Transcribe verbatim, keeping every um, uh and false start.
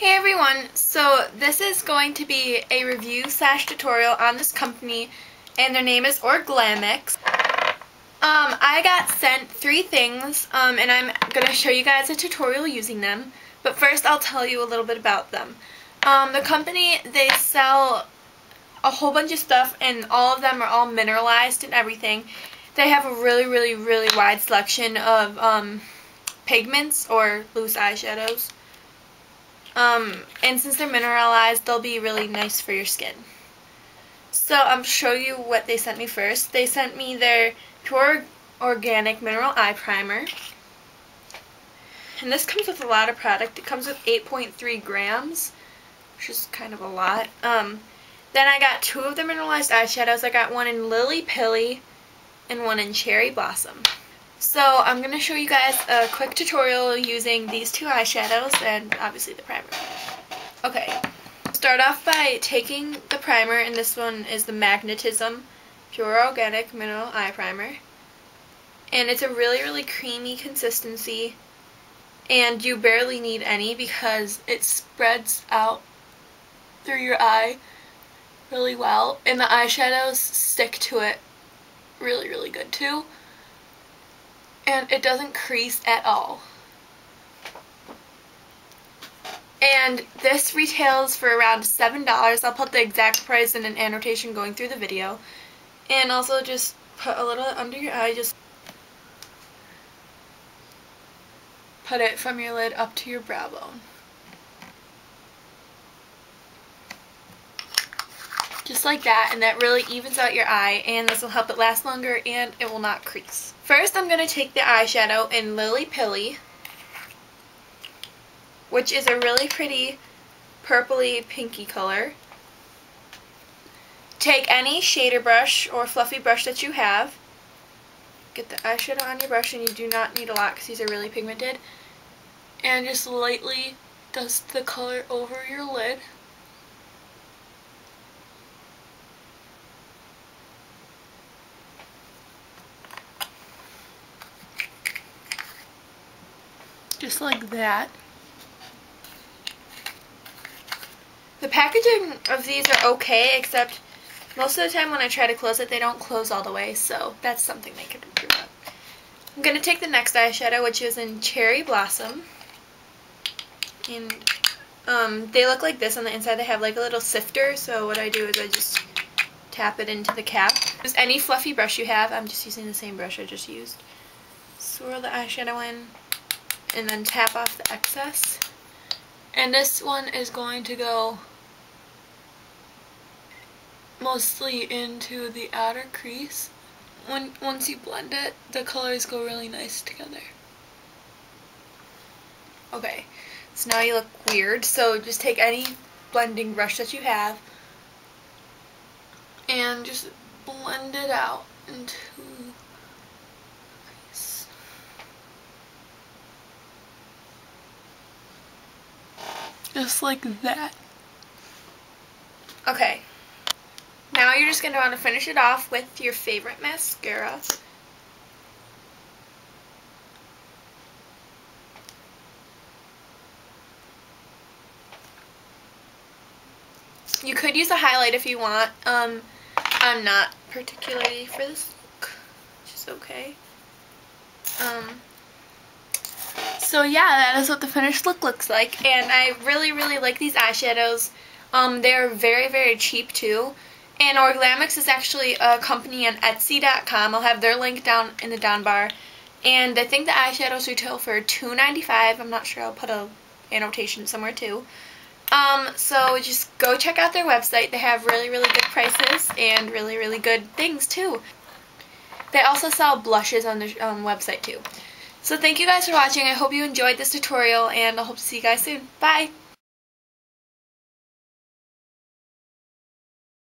Hey everyone, so this is going to be a review slash tutorial on this company, and their name is Orglamix. Um, I got sent three things, um, and I'm going to show you guys a tutorial using them, but first I'll tell you a little bit about them. Um, the company, they sell a whole bunch of stuff, and all of them are all mineralized and everything. They have a really, really, really wide selection of um, pigments or loose eyeshadows. Um, and since they're mineralized, they'll be really nice for your skin. So I'll show you what they sent me first. They sent me their Pure Organic Mineral Eye Primer. And this comes with a lot of product. It comes with eight point three grams, which is kind of a lot. Um, then I got two of the mineralized eyeshadows. I got one in Lily Pilly and one in Cherry Blossom. So I'm going to show you guys a quick tutorial using these two eyeshadows and obviously the primer. Okay, start off by taking the primer, and this one is the Magnetism Pure Organic Mineral Eye Primer. And it's a really, really creamy consistency, and you barely need any because it spreads out through your eye really well, and the eyeshadows stick to it really, really good too. And it doesn't crease at all. And this retails for around seven dollars. I'll put the exact price in an annotation going through the video. And also just put a little under your eye. Just put it from your lid up to your brow bone. Just like that, and that really evens out your eye, and this will help it last longer and it will not crease. First, I'm going to take the eyeshadow in Lily Pilly, which is a really pretty purpley pinky color. Take any shader brush or fluffy brush that you have. Get the eyeshadow on your brush, and you do not need a lot because these are really pigmented. And just lightly dust the color over your lid. Just like that. The packaging of these are okay, except most of the time when I try to close it, they don't close all the way, so that's something they could improve on. I'm going to take the next eyeshadow, which is in Cherry Blossom. And um, they look like this on the inside. They have like a little sifter, so what I do is I just tap it into the cap. Use any fluffy brush you have. I'm just using the same brush I just used. Swirl the eyeshadow in, and then tap off the excess. And this one is going to go mostly into the outer crease. When, once you blend it, the colors go really nice together. Okay, so now you look weird, so just take any blending brush that you have and just blend it out into just like that. Okay. Now you're just going to want to finish it off with your favorite mascara. You could use a highlight if you want. Um, I'm not particularly for this look, which is okay. Um... So yeah, that is what the finished look looks like, and I really, really like these eyeshadows. Um, they are very, very cheap too, and Orglamix is actually a company on Etsy dot com. I'll have their link down in the down bar, and I think the eyeshadows retail for two ninety-five. I'm not sure. I'll put a annotation somewhere too. Um, so just go check out their website. They have really, really good prices and really, really good things too. They also sell blushes on their um, website too. So thank you guys for watching. I hope you enjoyed this tutorial, and I hope to see you guys soon. Bye!